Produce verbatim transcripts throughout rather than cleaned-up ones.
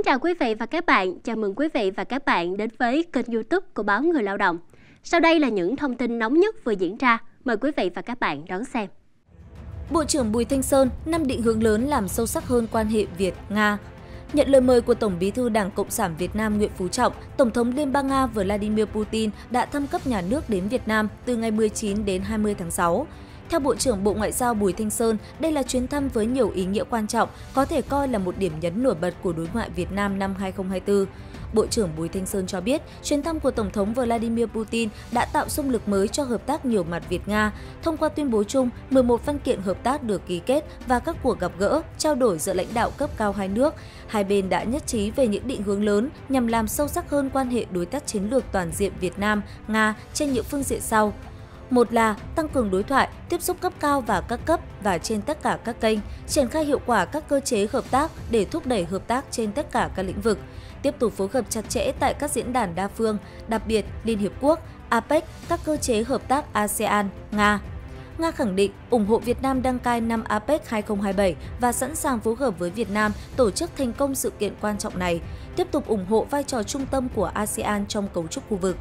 Kính chào quý vị và các bạn, chào mừng quý vị và các bạn đến với kênh YouTube của Báo Người Lao Động. Sau đây là những thông tin nóng nhất vừa diễn ra, mời quý vị và các bạn đón xem. Bộ trưởng Bùi Thanh Sơn, năm định hướng lớn làm sâu sắc hơn quan hệ Việt-Nga. Nhận lời mời của Tổng Bí thư Đảng Cộng sản Việt Nam Nguyễn Phú Trọng, Tổng thống Liên bang Nga Vladimir Putin đã thăm cấp nhà nước đến Việt Nam từ ngày mười chín đến hai mươi tháng sáu. Theo Bộ trưởng Bộ Ngoại giao Bùi Thanh Sơn, đây là chuyến thăm với nhiều ý nghĩa quan trọng, có thể coi là một điểm nhấn nổi bật của đối ngoại Việt Nam năm hai không hai tư. Bộ trưởng Bùi Thanh Sơn cho biết, chuyến thăm của Tổng thống Vladimir Putin đã tạo xung lực mới cho hợp tác nhiều mặt Việt-Nga. Thông qua tuyên bố chung, mười một văn kiện hợp tác được ký kết và các cuộc gặp gỡ, trao đổi giữa lãnh đạo cấp cao hai nước. Hai bên đã nhất trí về những định hướng lớn nhằm làm sâu sắc hơn quan hệ đối tác chiến lược toàn diện Việt Nam-Nga trên những phương diện sau. Một là tăng cường đối thoại, tiếp xúc cấp cao và các cấp và trên tất cả các kênh, triển khai hiệu quả các cơ chế hợp tác để thúc đẩy hợp tác trên tất cả các lĩnh vực, tiếp tục phối hợp chặt chẽ tại các diễn đàn đa phương, đặc biệt Liên Hiệp Quốc, a pếc, các cơ chế hợp tác a sê an, Nga. Nga khẳng định ủng hộ Việt Nam đăng cai năm a pếc hai không hai bảy và sẵn sàng phối hợp với Việt Nam tổ chức thành công sự kiện quan trọng này, tiếp tục ủng hộ vai trò trung tâm của a sê an trong cấu trúc khu vực.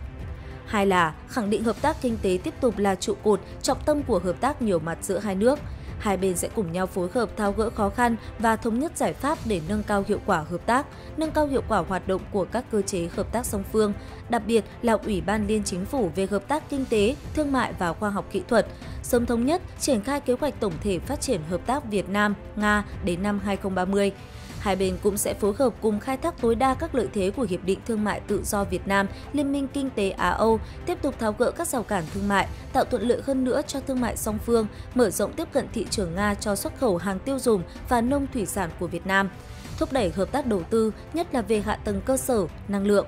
Hai là khẳng định hợp tác kinh tế tiếp tục là trụ cột, trọng tâm của hợp tác nhiều mặt giữa hai nước. Hai bên sẽ cùng nhau phối hợp tháo gỡ khó khăn và thống nhất giải pháp để nâng cao hiệu quả hợp tác, nâng cao hiệu quả hoạt động của các cơ chế hợp tác song phương, đặc biệt là Ủy ban Liên Chính phủ về hợp tác kinh tế, thương mại và khoa học kỹ thuật, sớm thống nhất triển khai kế hoạch tổng thể phát triển hợp tác Việt Nam-Nga đến năm hai không ba mươi. Hai bên cũng sẽ phối hợp cùng khai thác tối đa các lợi thế của Hiệp định Thương mại Tự do Việt Nam, Liên minh Kinh tế Á-Âu, tiếp tục tháo gỡ các rào cản thương mại, tạo thuận lợi hơn nữa cho thương mại song phương, mở rộng tiếp cận thị trường Nga cho xuất khẩu hàng tiêu dùng và nông thủy sản của Việt Nam, thúc đẩy hợp tác đầu tư, nhất là về hạ tầng cơ sở, năng lượng.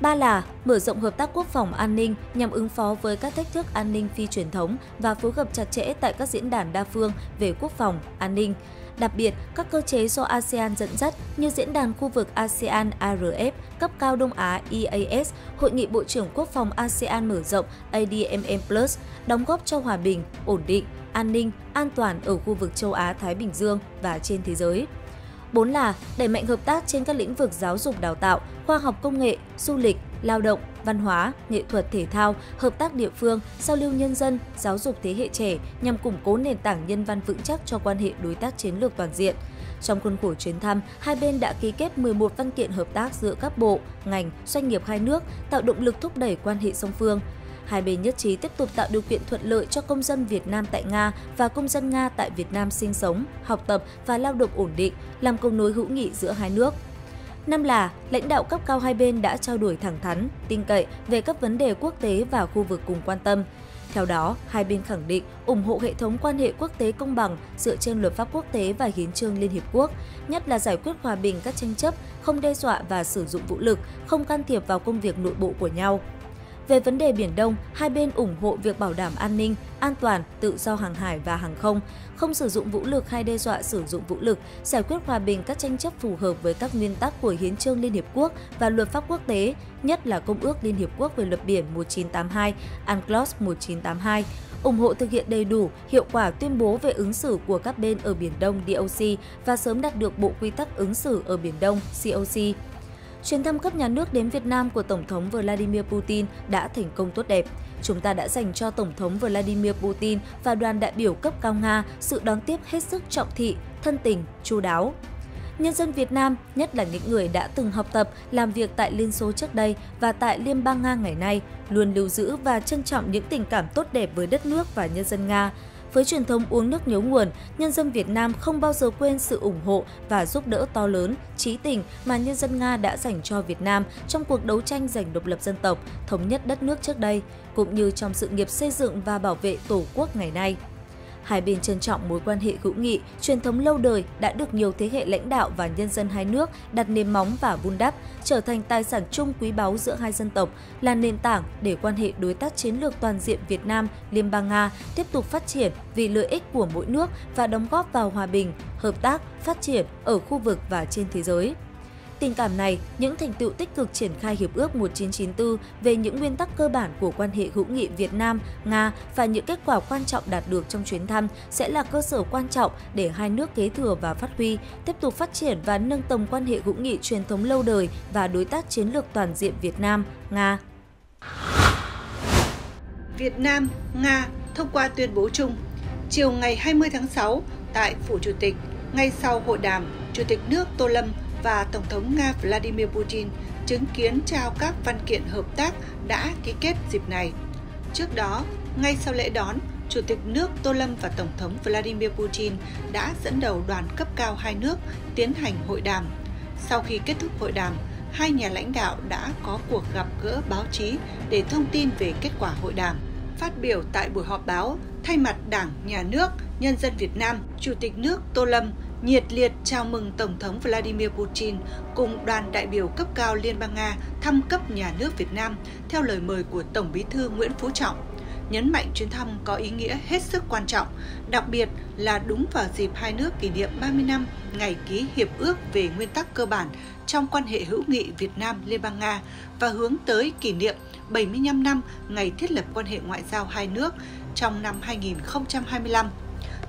Ba là mở rộng hợp tác quốc phòng an ninh nhằm ứng phó với các thách thức an ninh phi truyền thống và phối hợp chặt chẽ tại các diễn đàn đa phương về quốc phòng, an ninh. Đặc biệt, các cơ chế do a sê an dẫn dắt như Diễn đàn khu vực a sê an a rờ ép, cấp cao Đông Á e a ét, Hội nghị Bộ trưởng Quốc phòng a sê an mở rộng a đê em em plus, đóng góp cho hòa bình, ổn định, an ninh, an toàn ở khu vực châu Á-Thái Bình Dương và trên thế giới. Bốn là đẩy mạnh hợp tác trên các lĩnh vực giáo dục đào tạo, khoa học công nghệ, du lịch, lao động, văn hóa, nghệ thuật thể thao, hợp tác địa phương, giao lưu nhân dân, giáo dục thế hệ trẻ nhằm củng cố nền tảng nhân văn vững chắc cho quan hệ đối tác chiến lược toàn diện. Trong khuôn khổ chuyến thăm, hai bên đã ký kết mười một văn kiện hợp tác giữa các bộ, ngành, doanh nghiệp hai nước, tạo động lực thúc đẩy quan hệ song phương. Hai bên nhất trí tiếp tục tạo điều kiện thuận lợi cho công dân Việt Nam tại Nga và công dân Nga tại Việt Nam sinh sống, học tập và lao động ổn định, làm cầu nối hữu nghị giữa hai nước. Năm là, lãnh đạo cấp cao hai bên đã trao đổi thẳng thắn, tin cậy về các vấn đề quốc tế và khu vực cùng quan tâm. Theo đó, hai bên khẳng định ủng hộ hệ thống quan hệ quốc tế công bằng dựa trên luật pháp quốc tế và hiến chương Liên Hiệp Quốc, nhất là giải quyết hòa bình các tranh chấp, không đe dọa và sử dụng vũ lực, không can thiệp vào công việc nội bộ của nhau. Về vấn đề Biển Đông, hai bên ủng hộ việc bảo đảm an ninh, an toàn, tự do hàng hải và hàng không, không sử dụng vũ lực hay đe dọa sử dụng vũ lực, giải quyết hòa bình các tranh chấp phù hợp với các nguyên tắc của Hiến chương Liên Hiệp Quốc và luật pháp quốc tế, nhất là Công ước Liên Hiệp Quốc về luật biển một nghìn chín trăm tám mươi hai, UNCLOS một nghìn chín trăm tám mươi hai, ủng hộ thực hiện đầy đủ, hiệu quả tuyên bố về ứng xử của các bên ở Biển Đông đê o xê và sớm đạt được Bộ Quy tắc ứng xử ở Biển Đông xê o xê. Chuyến thăm cấp nhà nước đến Việt Nam của Tổng thống Vladimir Putin đã thành công tốt đẹp. Chúng ta đã dành cho Tổng thống Vladimir Putin và đoàn đại biểu cấp cao Nga sự đón tiếp hết sức trọng thị, thân tình, chu đáo. Nhân dân Việt Nam, nhất là những người đã từng học tập, làm việc tại Liên Xô trước đây và tại Liên bang Nga ngày nay, luôn lưu giữ và trân trọng những tình cảm tốt đẹp với đất nước và nhân dân Nga. Với truyền thống uống nước nhớ nguồn, nhân dân Việt Nam không bao giờ quên sự ủng hộ và giúp đỡ to lớn, trí tình mà nhân dân Nga đã dành cho Việt Nam trong cuộc đấu tranh giành độc lập dân tộc, thống nhất đất nước trước đây, cũng như trong sự nghiệp xây dựng và bảo vệ Tổ quốc ngày nay. Hai bên trân trọng mối quan hệ hữu nghị, truyền thống lâu đời đã được nhiều thế hệ lãnh đạo và nhân dân hai nước đặt nền móng và vun đắp, trở thành tài sản chung quý báu giữa hai dân tộc, là nền tảng để quan hệ đối tác chiến lược toàn diện Việt Nam-Liên bang Nga tiếp tục phát triển vì lợi ích của mỗi nước và đóng góp vào hòa bình, hợp tác, phát triển ở khu vực và trên thế giới. Tình cảm này, những thành tựu tích cực triển khai Hiệp ước một nghìn chín trăm chín mươi tư về những nguyên tắc cơ bản của quan hệ hữu nghị Việt Nam-Nga và những kết quả quan trọng đạt được trong chuyến thăm sẽ là cơ sở quan trọng để hai nước kế thừa và phát huy, tiếp tục phát triển và nâng tầm quan hệ hữu nghị truyền thống lâu đời và đối tác chiến lược toàn diện Việt Nam-Nga. Việt Nam-Nga thông qua tuyên bố chung. Chiều ngày hai mươi tháng sáu, tại Phủ Chủ tịch, ngay sau hội đàm, Chủ tịch nước Tô Lâm và Tổng thống Nga Vladimir Putin chứng kiến trao các văn kiện hợp tác đã ký kết dịp này. Trước đó, ngay sau lễ đón, Chủ tịch nước Tô Lâm và Tổng thống Vladimir Putin đã dẫn đầu đoàn cấp cao hai nước tiến hành hội đàm. Sau khi kết thúc hội đàm, hai nhà lãnh đạo đã có cuộc gặp gỡ báo chí để thông tin về kết quả hội đàm. Phát biểu tại buổi họp báo, thay mặt Đảng, Nhà nước, Nhân dân Việt Nam, Chủ tịch nước Tô Lâm nhiệt liệt chào mừng Tổng thống Vladimir Putin cùng đoàn đại biểu cấp cao Liên bang Nga thăm cấp nhà nước Việt Nam theo lời mời của Tổng bí thư Nguyễn Phú Trọng. Nhấn mạnh chuyến thăm có ý nghĩa hết sức quan trọng, đặc biệt là đúng vào dịp hai nước kỷ niệm ba mươi năm ngày ký hiệp ước về nguyên tắc cơ bản trong quan hệ hữu nghị Việt Nam-Liên bang Nga và hướng tới kỷ niệm bảy mươi lăm năm ngày thiết lập quan hệ ngoại giao hai nước trong năm hai nghìn không trăm hai mươi lăm.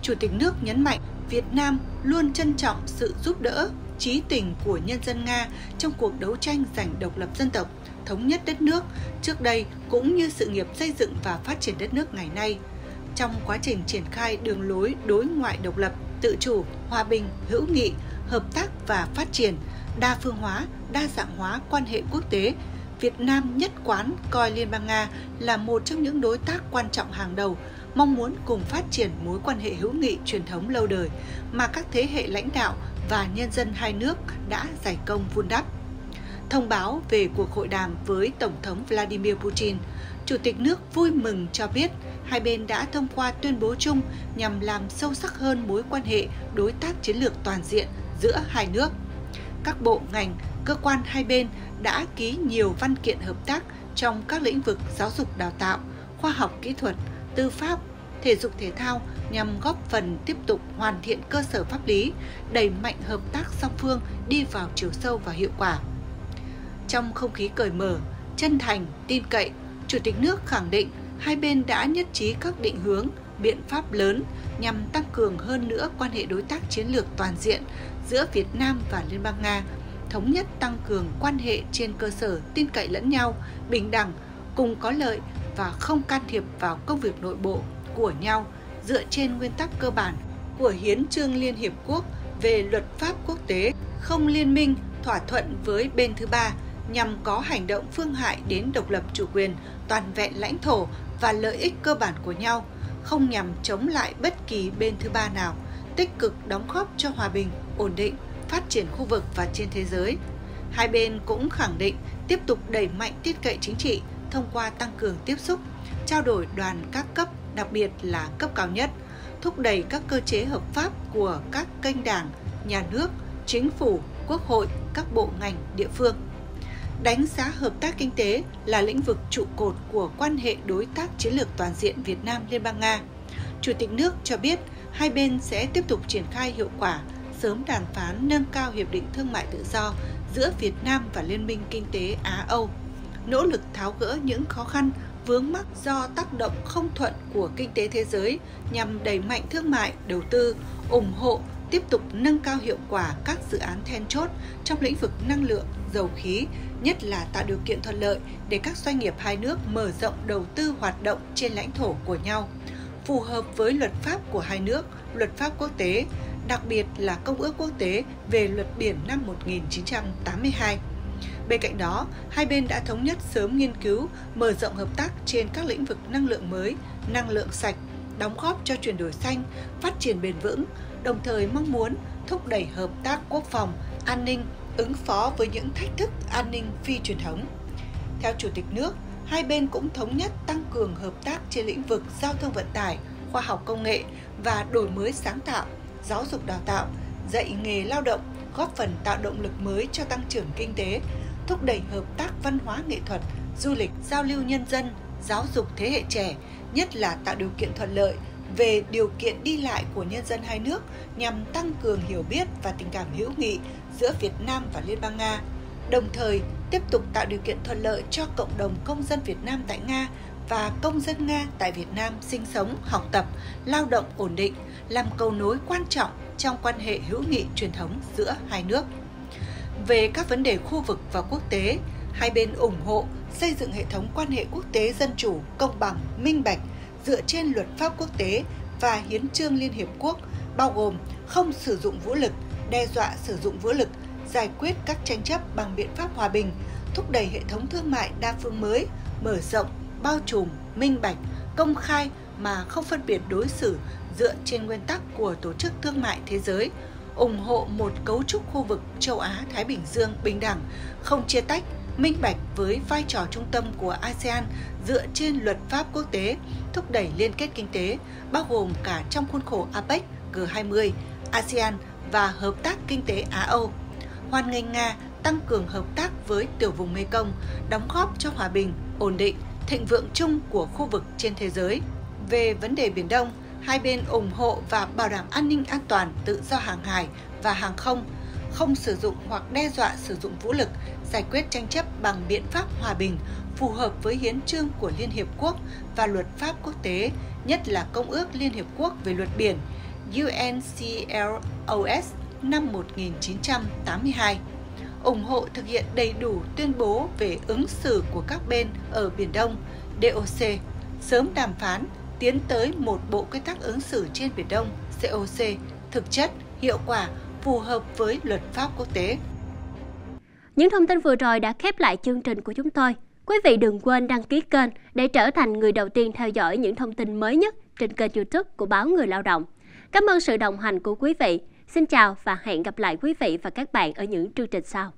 Chủ tịch nước nhấn mạnh Việt Nam luôn trân trọng sự giúp đỡ, chí tình của nhân dân Nga trong cuộc đấu tranh giành độc lập dân tộc, thống nhất đất nước trước đây cũng như sự nghiệp xây dựng và phát triển đất nước ngày nay. Trong quá trình triển khai đường lối đối ngoại độc lập, tự chủ, hòa bình, hữu nghị, hợp tác và phát triển, đa phương hóa, đa dạng hóa quan hệ quốc tế, Việt Nam nhất quán coi Liên bang Nga là một trong những đối tác quan trọng hàng đầu, mong muốn cùng phát triển mối quan hệ hữu nghị truyền thống lâu đời mà các thế hệ lãnh đạo và nhân dân hai nước đã giải công vun đắp. Thông báo về cuộc hội đàm với Tổng thống Vladimir Putin, Chủ tịch nước vui mừng cho biết hai bên đã thông qua tuyên bố chung nhằm làm sâu sắc hơn mối quan hệ đối tác chiến lược toàn diện giữa hai nước. Các bộ ngành, cơ quan hai bên đã ký nhiều văn kiện hợp tác trong các lĩnh vực giáo dục đào tạo, khoa học kỹ thuật, tư pháp, thể dục thể thao nhằm góp phần tiếp tục hoàn thiện cơ sở pháp lý, đẩy mạnh hợp tác song phương đi vào chiều sâu và hiệu quả. Trong không khí cởi mở, chân thành, tin cậy, Chủ tịch nước khẳng định hai bên đã nhất trí các định hướng, biện pháp lớn nhằm tăng cường hơn nữa quan hệ đối tác chiến lược toàn diện giữa Việt Nam và Liên bang Nga, thống nhất tăng cường quan hệ trên cơ sở tin cậy lẫn nhau, bình đẳng, cùng có lợi và không can thiệp vào công việc nội bộ của nhau dựa trên nguyên tắc cơ bản của Hiến chương Liên Hiệp Quốc về luật pháp quốc tế, không liên minh, thỏa thuận với bên thứ ba nhằm có hành động phương hại đến độc lập chủ quyền, toàn vẹn lãnh thổ và lợi ích cơ bản của nhau, không nhằm chống lại bất kỳ bên thứ ba nào, tích cực đóng góp cho hòa bình, ổn định, phát triển khu vực và trên thế giới. Hai bên cũng khẳng định tiếp tục đẩy mạnh tin cậy chính trị thông qua tăng cường tiếp xúc, trao đổi đoàn các cấp, đặc biệt là cấp cao nhất, thúc đẩy các cơ chế hợp pháp của các kênh đảng, nhà nước, chính phủ, quốc hội, các bộ ngành, địa phương. Đánh giá hợp tác kinh tế là lĩnh vực trụ cột của quan hệ đối tác chiến lược toàn diện Việt Nam-Liên bang Nga. Chủ tịch nước cho biết hai bên sẽ tiếp tục triển khai hiệu quả, sớm đàm phán nâng cao Hiệp định Thương mại Tự do giữa Việt Nam và Liên minh Kinh tế Á-Âu, nỗ lực tháo gỡ những khó khăn, vướng mắc do tác động không thuận của kinh tế thế giới nhằm đẩy mạnh thương mại, đầu tư, ủng hộ, tiếp tục nâng cao hiệu quả các dự án then chốt trong lĩnh vực năng lượng, dầu khí, nhất là tạo điều kiện thuận lợi để các doanh nghiệp hai nước mở rộng đầu tư hoạt động trên lãnh thổ của nhau, phù hợp với luật pháp của hai nước, luật pháp quốc tế, đặc biệt là Công ước Quốc tế về Luật Biển năm một nghìn chín trăm tám mươi hai. Bên cạnh đó, hai bên đã thống nhất sớm nghiên cứu, mở rộng hợp tác trên các lĩnh vực năng lượng mới, năng lượng sạch, đóng góp cho chuyển đổi xanh, phát triển bền vững, đồng thời mong muốn thúc đẩy hợp tác quốc phòng, an ninh, ứng phó với những thách thức an ninh phi truyền thống. Theo Chủ tịch nước, hai bên cũng thống nhất tăng cường hợp tác trên lĩnh vực giao thông vận tải, khoa học công nghệ và đổi mới sáng tạo, giáo dục đào tạo, dạy nghề lao động, góp phần tạo động lực mới cho tăng trưởng kinh tế, thúc đẩy hợp tác văn hóa nghệ thuật, du lịch, giao lưu nhân dân, giáo dục thế hệ trẻ, nhất là tạo điều kiện thuận lợi về điều kiện đi lại của nhân dân hai nước nhằm tăng cường hiểu biết và tình cảm hữu nghị giữa Việt Nam và Liên bang Nga, đồng thời tiếp tục tạo điều kiện thuận lợi cho cộng đồng công dân Việt Nam tại Nga và công dân Nga tại Việt Nam sinh sống, học tập, lao động ổn định, làm cầu nối quan trọng trong quan hệ hữu nghị truyền thống giữa hai nước. Về các vấn đề khu vực và quốc tế, hai bên ủng hộ xây dựng hệ thống quan hệ quốc tế dân chủ, công bằng, minh bạch dựa trên luật pháp quốc tế và hiến chương Liên Hiệp Quốc, bao gồm không sử dụng vũ lực, đe dọa sử dụng vũ lực, giải quyết các tranh chấp bằng biện pháp hòa bình, thúc đẩy hệ thống thương mại đa phương mới, mở rộng, bao trùm, minh bạch, công khai mà không phân biệt đối xử dựa trên nguyên tắc của Tổ chức Thương mại Thế giới, ủng hộ một cấu trúc khu vực châu Á-Thái Bình Dương bình đẳng, không chia tách, minh bạch với vai trò trung tâm của a sê an dựa trên luật pháp quốc tế, thúc đẩy liên kết kinh tế, bao gồm cả trong khuôn khổ a pếc, G hai mươi, a sê an và Hợp tác Kinh tế Á-Âu. Hoan nghênh Nga tăng cường hợp tác với tiểu vùng Mekong, đóng góp cho hòa bình, ổn định, thịnh vượng chung của khu vực trên thế giới. Về vấn đề Biển Đông, hai bên ủng hộ và bảo đảm an ninh an toàn tự do hàng hải và hàng không, không sử dụng hoặc đe dọa sử dụng vũ lực, giải quyết tranh chấp bằng biện pháp hòa bình, phù hợp với hiến chương của Liên Hiệp Quốc và luật pháp quốc tế, nhất là Công ước Liên Hiệp Quốc về luật biển U N C L O S năm một nghìn chín trăm tám mươi hai, ủng hộ thực hiện đầy đủ tuyên bố về ứng xử của các bên ở Biển Đông, đê o xê, sớm đàm phán, tiến tới một bộ quy tắc ứng xử trên Biển Đông, xê o xê, thực chất, hiệu quả, phù hợp với luật pháp quốc tế. Những thông tin vừa rồi đã khép lại chương trình của chúng tôi. Quý vị đừng quên đăng ký kênh để trở thành người đầu tiên theo dõi những thông tin mới nhất trên kênh YouTube của Báo Người Lao Động. Cảm ơn sự đồng hành của quý vị. Xin chào và hẹn gặp lại quý vị và các bạn ở những chương trình sau.